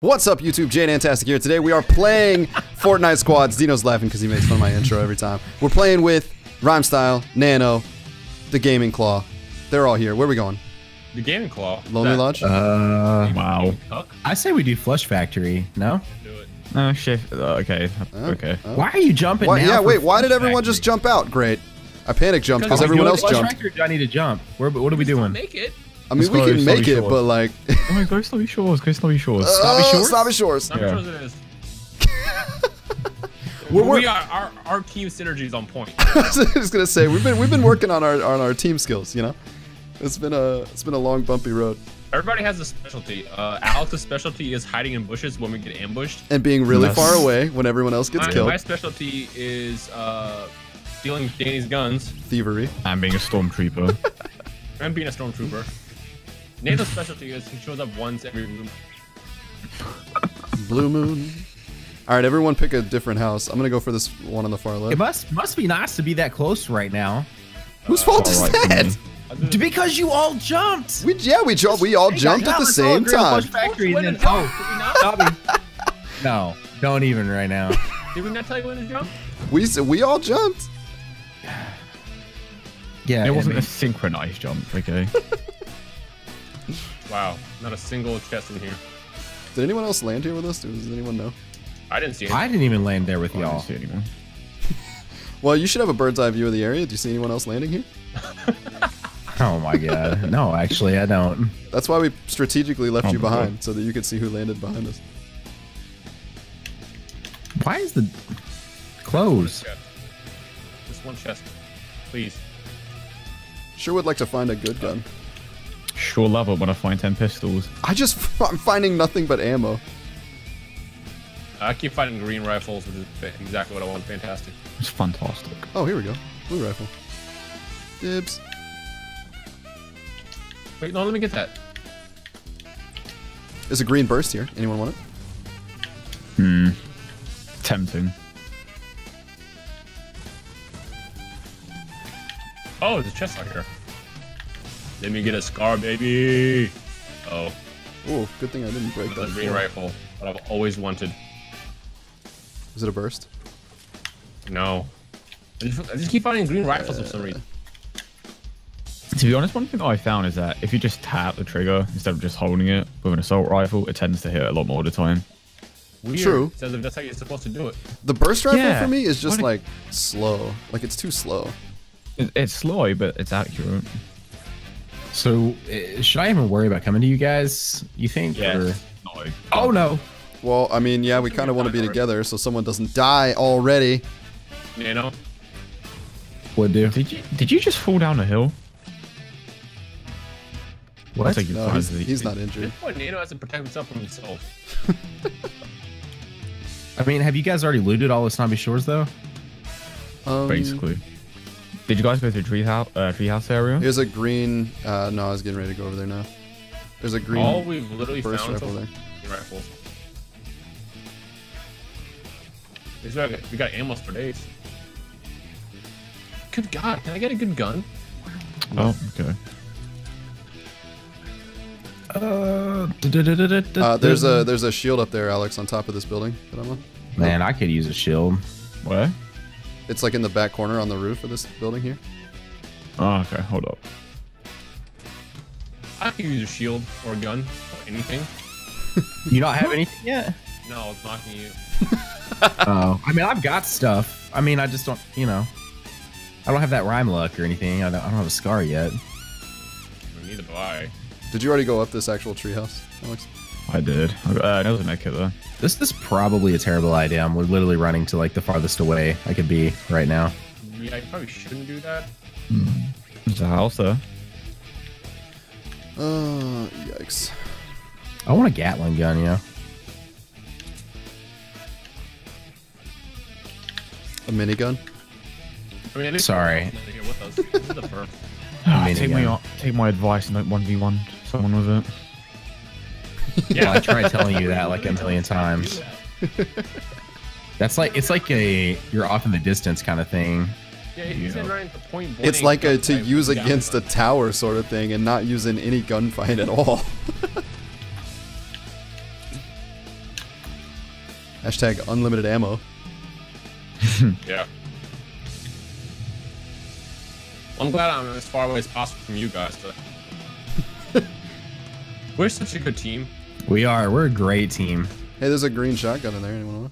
What's up, YouTube? Jaydantastic here. Today we are playing Fortnite Squads. Dino's laughing because he makes fun of my intro every time. We're playing with Rhymestyle, Nano, the Gaming Claw. They're all here. Where are we going? The Gaming Claw. Lonely Lodge? Wow. I say we do Flush Factory. No? Do it. Oh, shit. Okay. Okay. Why are you jumping now? Yeah, wait. Why did everyone just jump out? Great. I panic jumped because everyone else jumped. Flush Factory, do I need to jump? What are we doing? Make it. I mean, we can make it, but like... Oh my god, go Snobby Shores, go Snobby Shores. Snobby Shores. Snobby Shores it is. Our team synergy is on point. I was just gonna say, we've been working on our team skills, you know? It's been a long, bumpy road. Everybody has a specialty. Alex's specialty is hiding in bushes when we get ambushed. And being really far away when everyone else gets killed. My specialty is stealing Danny's guns. Thievery. I'm being a stormtrooper. I'm being a stormtrooper. Nathan's specialty is he shows up once every blue moon. All right, everyone pick a different house. I'm gonna go for this one on the far left. It must be nice to be that close right now. Whose fault is that? Because you all jumped. We all jumped at the same time. No, don't even right now. Did we not tell you when to jump? We all jumped. Yeah, it wasn't a synchronized jump. Okay. Wow, not a single chest in here. Did anyone else land here with us? Does anyone know? I didn't see anyone. I didn't even land there with y'all. Well, you should have a bird's eye view of the area. Do you see anyone else landing here? Oh my god. No, actually, I don't. That's why we strategically left you behind, so that you could see who landed behind us. Why is the... Close. Just one chest. Please. Sure would like to find a good gun. Sure love it when I find 10 pistols. I'm finding nothing but ammo. I keep finding green rifles, which is exactly what I want. Fantastic. It's fantastic. Oh, here we go. Blue rifle. Dibs. Wait, no, let me get that. There's a green burst here. Anyone want it? Hmm. Tempting. Oh, there's a chest out here. Let me get a scar, baby. Oh. Oh, good thing I didn't break that. It's a green rifle that I've always wanted. Is it a burst? No. I just keep finding green rifles for some reason. To be honest, one thing that I found is that if you just tap the trigger instead of just holding it with an assault rifle, it tends to hit a lot more of the time. Weird. True. Says if that's how you're supposed to do it. The burst rifle for me is just like slow. Like it's too slow. It's slow, but it's accurate. So, should I even worry about coming to you guys, you think? Yes. Or... No. Oh, no. Well, I mean, yeah, we kind of want to be together so someone doesn't die already. You know? Would do. Did you just fall down a hill? What? No, he's not injured. Nano has to protect himself from himself. I mean, have you guys already looted all the Snobby Shores, though? Basically. Did you guys go to the treehouse area? There's a green... no, I was getting ready to go over there now. There's a green... All we've literally found rifle there. Rifles. We got ammo for days. Good god, can I get a good gun? Oh, okay. There's a shield up there, Alex, on top of this building that I'm on. Man, I could use a shield. What? It's like in the back corner on the roof of this building here. Oh, okay. Hold up. I can use a shield or a gun or anything. You don't have anything yet? No, it's knocking you. Oh, I mean, I've got stuff. I mean, I just don't, you know. I don't have that rhyme luck or anything. I don't have a scar yet. Neither do I. Did you already go up this actual treehouse, Alex? I did. That was a med kit though. This is probably a terrible idea. I'm literally running to like the farthest away I could be right now. Yeah, I probably shouldn't do that. It's a house though. Yikes. I want a Gatling gun, yeah. A minigun? I mean, sorry. Take my advice and don't 1v1 someone with it. Yeah, I tried telling you that like a million times. That's like, it's like a, you're off in the distance kind of thing. Yeah, it's like a to use against a tower sort of thing and not using any gunfight at all. Hashtag unlimited ammo. Yeah. Well, I'm glad I'm as far away as possible from you guys. But we're such a good team. We are. We're a great team. Hey, there's a green shotgun in there. Anyone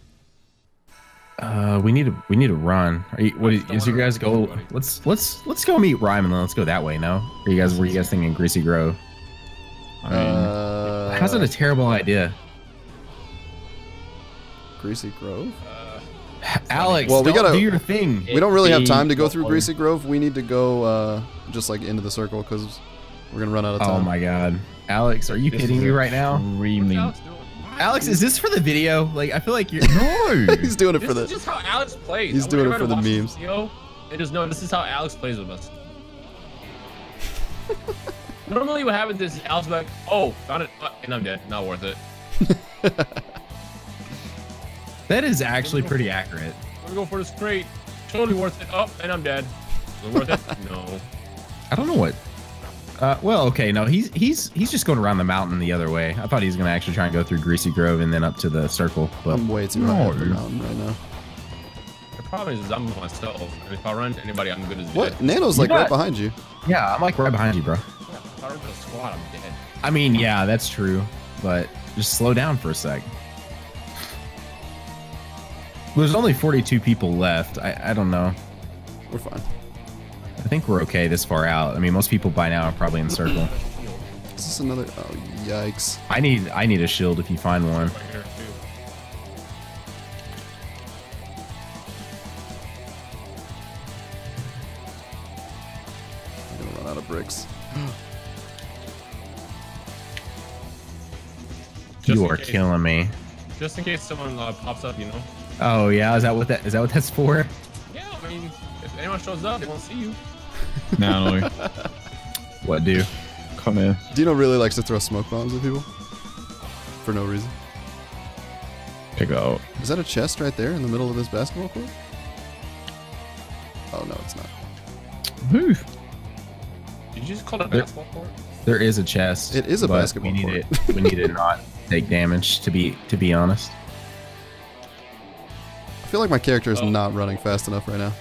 want? We need to run. Are you, what is you guys go? Anybody. Let's go meet Rhyme and then let's go that way. No? Are you guys? Were you guys thinking Greasy Grove? I mean, how's that a terrible idea? Greasy Grove. Alex, well, we gotta do your thing. We don't really have time to go through Greasy Grove. We need to go just like into the circle because we're gonna run out of time. Oh my God, Alex, are you kidding me right now? Extremely. Alex, is this for the video? Like, I feel like you're... No! He's doing it for the... This is just how Alex plays. He's doing it for the memes. I just know this is how Alex plays with us. Normally what happens is Alex like, oh, found it, and I'm dead. Not worth it. That is actually pretty accurate. I'm gonna go for this crate. Totally worth it. Oh, and I'm dead. Is it worth it? No. I don't know what... well, okay, no, he's just going around the mountain the other way. I thought he was gonna actually try and go through Greasy Grove and then up to the circle. But I'm way too high up the mountain right now. The problem is I'm myself. If I run to anybody, I'm good as dead. What? Nano's like right behind you. Yeah, I'm like right behind you, bro. Yeah, if I run to the squad, I'm dead. I mean, yeah, that's true, but just slow down for a sec. There's only 42 people left. I don't know. We're fine. I think we're okay this far out. I mean, most people by now are probably in the circle. Is this another? Oh, yikes! I need a shield if you find one. I'm gonna run out of bricks. You are killing me. Just in case someone pops up, you know. Oh yeah, is that what that's for? Yeah, I mean, if anyone shows up, they won't see you. No, no. What do? Come here. Dino really likes to throw smoke bombs at people for no reason. Pick it out. Is that a chest right there in the middle of this basketball court? Oh no, it's not. Woo. Did you just call it a basketball court? There is a chest. It is a basketball court. We need to not take damage. To be honest. I feel like my character is not running fast enough right now.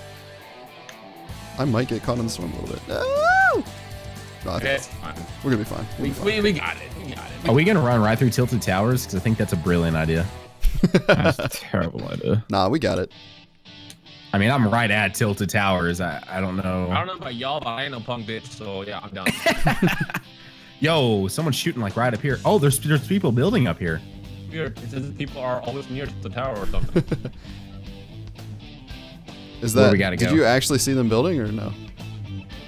I might get caught in the storm a little bit. No! No, it's fine. We're gonna be fine. We got it. We got it. Are we gonna run right through Tilted Towers? Because I think that's a brilliant idea. That's a terrible idea. Nah, we got it. I mean, I'm right at Tilted Towers. I don't know. I don't know about y'all, but I ain't no punk bitch, so yeah, I'm down. Yo, someone's shooting like right up here. Oh, there's people building up here. Weird. It's as if people are always near to the tower or something. Is that, did you actually see them building or no?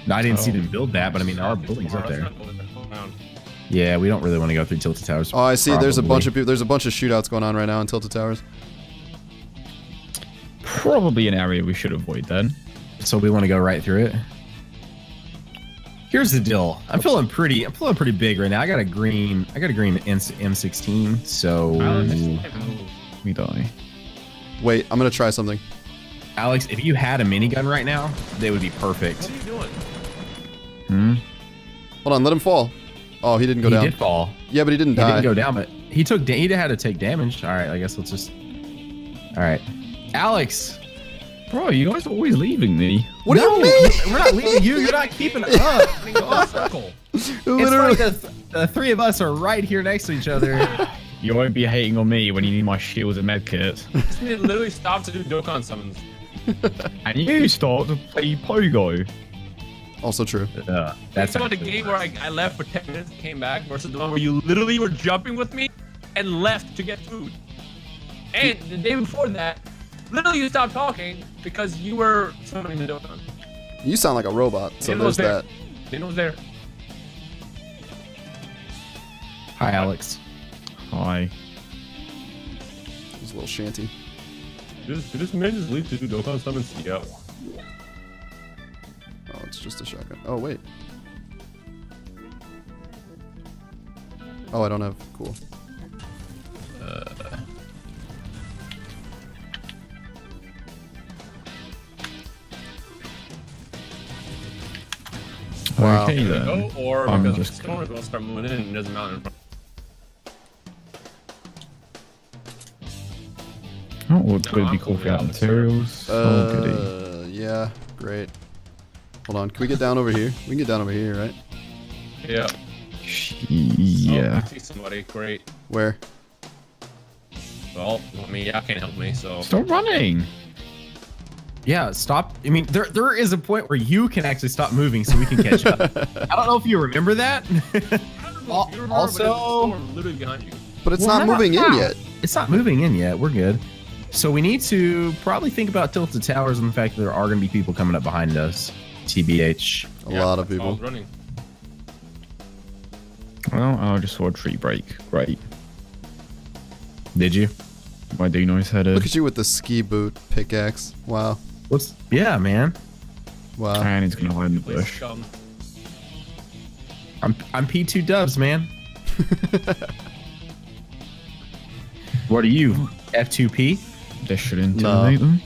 No, I didn't see them build that, but I mean, our building's up there. Yeah, we don't really want to go through Tilted Towers. Oh, I see. Probably. There's a bunch of people. There's a bunch of shootouts going on right now in Tilted Towers. Probably an area we should avoid then. So we want to go right through it. Here's the deal. I'm feeling pretty big right now. I got a green M16. So we die. Wait, I'm gonna try something. Alex, if you had a minigun right now, they would be perfect. What are you doing? Hmm? Hold on, let him fall. Oh, he didn't go down. He did fall. Yeah, but he didn't die. He didn't go down, but he took. He had to take damage. All right, I guess let's just... All right. Alex! Bro, you guys are always leaving me. What do you mean? We're not leaving you. You're not keeping up. Circle. Literally. It's like the three of us are right here next to each other. You won't be hating on me when you need my shields and medkits. You literally stopped to do Dokkan summons. And you start to play Pogo. Also true. That's about the game where I left for 10 minutes and came back versus the one where you literally were jumping with me and left to get food. And the day before that, literally you stopped talking because you were summoning the Dokkan. You sound like a robot, so there's that. Dino was there. Hi, Alex. Hi. This little shanty. Did this man just leave to do Dokkan summons? Yeah. Oh, it's just a shotgun. Oh, wait. Oh, I don't have... Cool. Wow. Okay, then. Go, or I'm because just going to start moving in and there's a mountain in front. That would really be cool for materials. Oh, goody. Yeah, great. Hold on, can we get down over here? We can get down over here, right? Yeah. Yeah. Oh, I see somebody. Great. Where? Well, I mean, y'all can't help me, so. Stop running. Yeah, stop. I mean, there is a point where you can actually stop moving so we can catch up. I don't know if you remember that. Also, literally behind you. But it's not moving in yet. It's not moving in yet. We're good. So we need to probably think about tilted towers and the fact that there are going to be people coming up behind us. TBH. A lot of people. Running. Well, I just saw a tree break. Great. Did you? My D noise headed. Look at you with the ski boot pickaxe. Wow. What's? Yeah, man. Wow. And he's gonna hide in the bush. I'm P2 Dubs, man. What are you? F2P? That should intimidate them.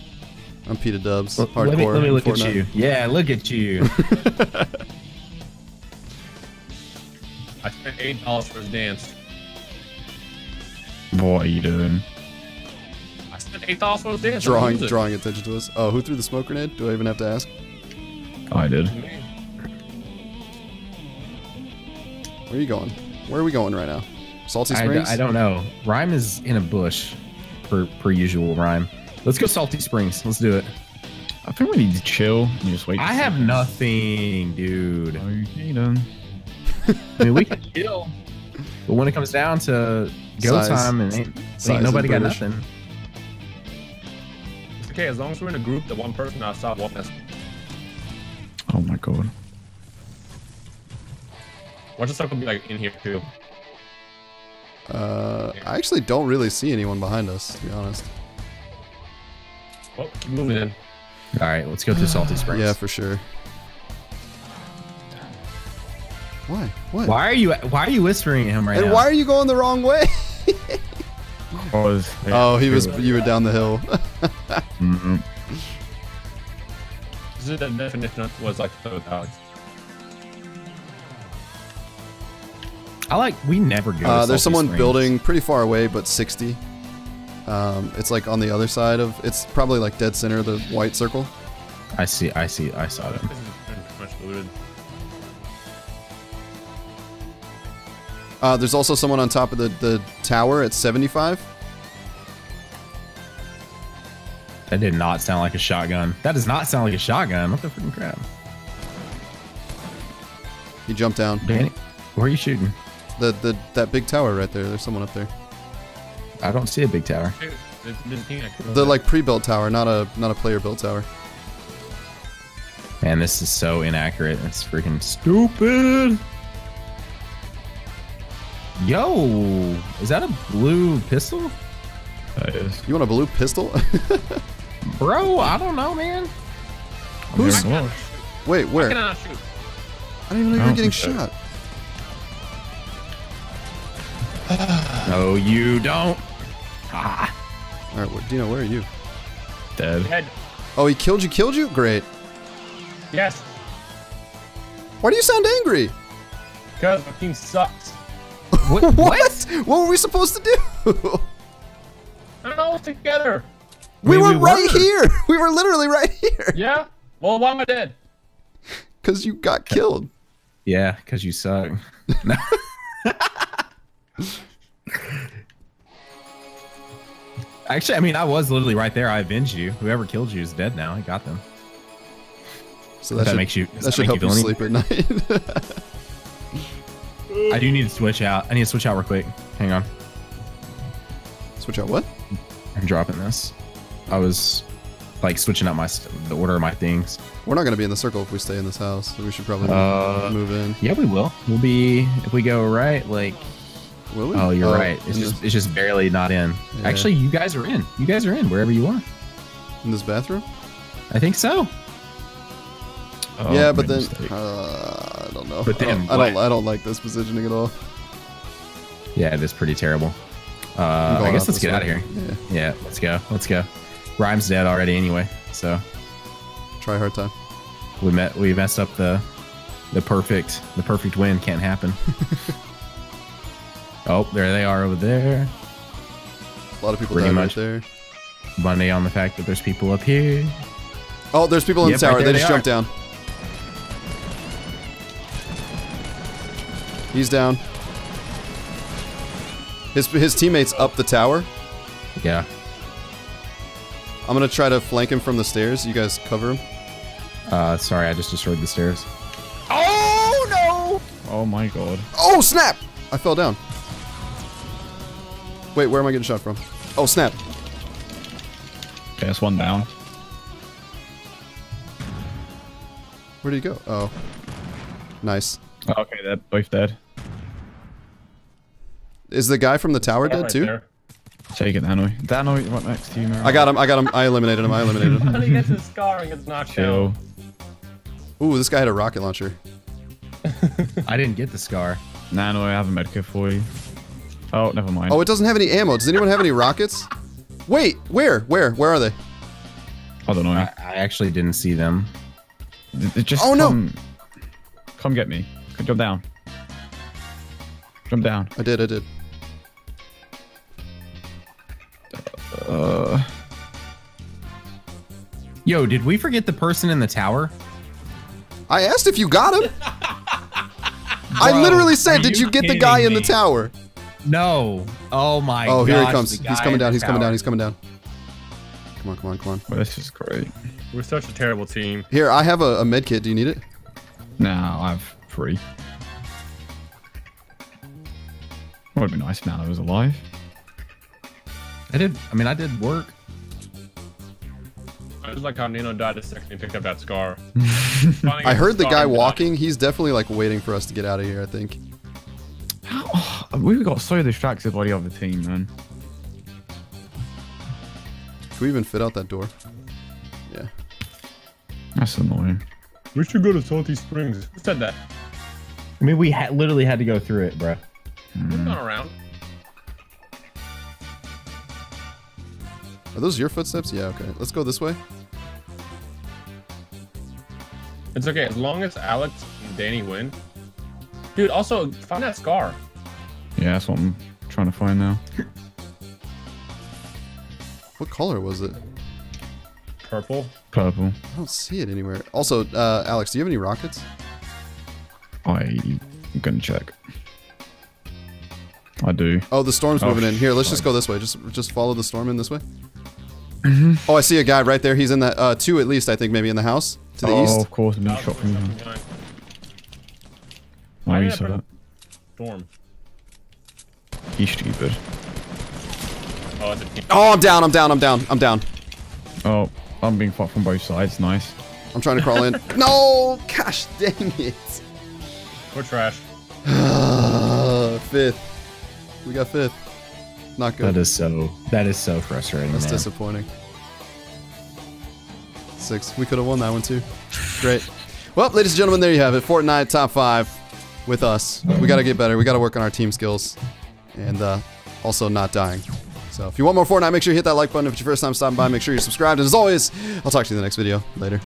I'm P2 Dubs. Well, hardcore. Let me look Fortnite. At you. Yeah, look at you. I spent $8 for his dance. What are you doing? I spent $8 for his dance. Drawing attention to us. Oh, who threw the smoke grenade? Do I even have to ask? I did. Where are you going? Where are we going right now? Salty Springs? I don't know. Rhyme is in a bush, per usual, Rhyme. Let's go Salty Springs. Let's do it. I think we need to chill and just wait. I have nothing, dude. Oh, you done. I mean, we can chill, but when it comes down to go time, and ain't nobody got nothing. It's okay, as long as we're in a group, the one person outside won't mess. Oh my god. What's the circle be like in here too? I actually don't really see anyone behind us, to be honest. Well, keep moving in. All right, let's go to Salty Springs. Yeah, for sure. Why? What? Why are you whispering at him right now? And why are you going the wrong way? Oh, he was. You were down the hill. Mm-hmm. So the definition was like Alex. I like. We never go. There's someone building pretty far away, but 60. It's like on the other side of. It's probably like dead center of the white circle. I see. I see. I saw them. There's also someone on top of the tower at 75. That did not sound like a shotgun. That does not sound like a shotgun. What the freaking crap? He jumped down. Danny, where are you shooting? That big tower right there. There's someone up there. I don't see a big tower. The like pre-built tower, not a player-built tower. Man, this is so inaccurate. It's freaking stupid. Yo, is that a blue pistol? That is. You want a blue pistol? Bro, I don't know, man. Who's? Wait, where? I didn't even know you were getting shot. No, you don't. Ah. All right, Dino, where are you? Dead. Oh, he killed you. Great. Yes. Why do you sound angry? Because my team sucks. What? What were we supposed to do? We're all together. We were right here. We were literally right here. Yeah. Well, why am I dead? Because you got killed. Yeah, because you suck. Actually, I mean, I was literally right there. I avenged you. Whoever killed you is dead now. I got them. So that makes you. That should help you sleep at night. I do need to switch out. I need to switch out real quick. Hang on. Switch out what? I'm dropping this. I was like switching out the order of my things. We're not going to be in the circle if we stay in this house. So we should probably move in. Yeah, we will. We'll be if we go right. Like, will we? Oh, you're right. It's just barely not in. Yeah. Actually, you guys are in. You guys are in wherever you are. In this bathroom? I think so. Oh, yeah, but then I don't know. But then I don't like this positioning at all. Yeah, it is pretty terrible. I guess let's get out of here. Yeah, let's go. Rhyme's dead already anyway, so try hard time. We messed up the perfect win. Can't happen. Oh, there they are over there. A lot of people died right there. money on the fact that there's people up here. Oh, there's people in the tower. Right, they just jumped down. He's down. His teammate's up the tower. Yeah. I'm gonna try to flank him from the stairs. You guys cover him. Sorry, I just destroyed the stairs. Oh no! Oh my god. Oh snap! I fell down. Wait, where am I getting shot from? Oh snap! Okay, that's one down. Where did he go? Oh, nice. Okay, they're both dead. Is the guy from the tower dead right too? There. Take it, Nano. Nano, right next to you, man. I got him. I got him. I eliminated him. I eliminated him. He gets his scarring. It's not chill. Ooh, this guy had a rocket launcher. I didn't get the scar. Nano, I have a medkit for you. Oh, never mind. Oh, it doesn't have any ammo. Does anyone have any rockets? Wait, where are they? I don't know. I actually didn't see them. Just oh no! Come get me. Jump down. Jump down. I did. Yo, did we forget the person in the tower? I asked if you got him. Bro, I literally said, did you get the guy in the tower? No. Oh my god. Oh, here he comes. He's coming down. He's coming down. He's coming down. Come on, come on, come on. Well, this is great. We're such a terrible team. Here, I have a med kit. Do you need it? No, I have three. Well, it would be nice if Nano was alive. I did work. I just like how Nano died the second he picked up that scar. I heard the guy walking. He's definitely like waiting for us to get out of here, I think. How? We got so distracted by the other team, man. Can we even fit out that door? Yeah. That's annoying. We should go to Salty Springs. Who said that? I mean, we literally had to go through it, bro. We're not around. Are those your footsteps? Yeah, okay. Let's go this way. It's okay. As long as Alex and Danny win. Dude, also, find that scar. Yeah, that's what I'm trying to find now. What color was it? Purple. Purple. I don't see it anywhere. Also, Alex, do you have any rockets? I'm gonna check. I do. Oh, the storm's moving in. Here, let's just go this way. Just follow the storm in this way. Oh, I see a guy right there. He's in that two at least, I think, maybe in the house to the east. Oh, of course, no shot from him. Why you saw that? Storm. He's stupid. Oh, I'm down. Oh, I'm being fought from both sides. Nice. I'm trying to crawl in. No, gosh, dang it. We're trash. Fifth. We got fifth. Not good. That is so frustrating. That's disappointing. Six. We could have won that one too. Great. Well, ladies and gentlemen, there you have it. Fortnite top 5 with us. We got to get better. We got to work on our team skills, and also not dying. So, if you want more Fortnite, make sure you hit that like button. If it's your first time stopping by, make sure you're subscribed. And as always, I'll talk to you in the next video. Later.